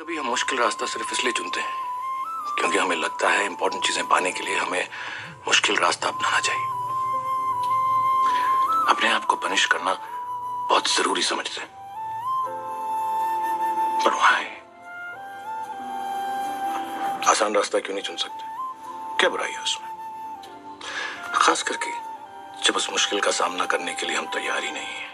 कभी हम मुश्किल रास्ता सिर्फ इसलिए चुनते हैं क्योंकि हमें लगता है इंपॉर्टेंट चीजें पाने के लिए हमें मुश्किल रास्ता अपनाना चाहिए। अपने आप को पनिश करना बहुत जरूरी समझते हैं, पर वहां आसान रास्ता क्यों नहीं चुन सकते? क्या बुराई है उसमें? खास करके जब उस मुश्किल का सामना करने के लिए हम तैयार ही नहीं है।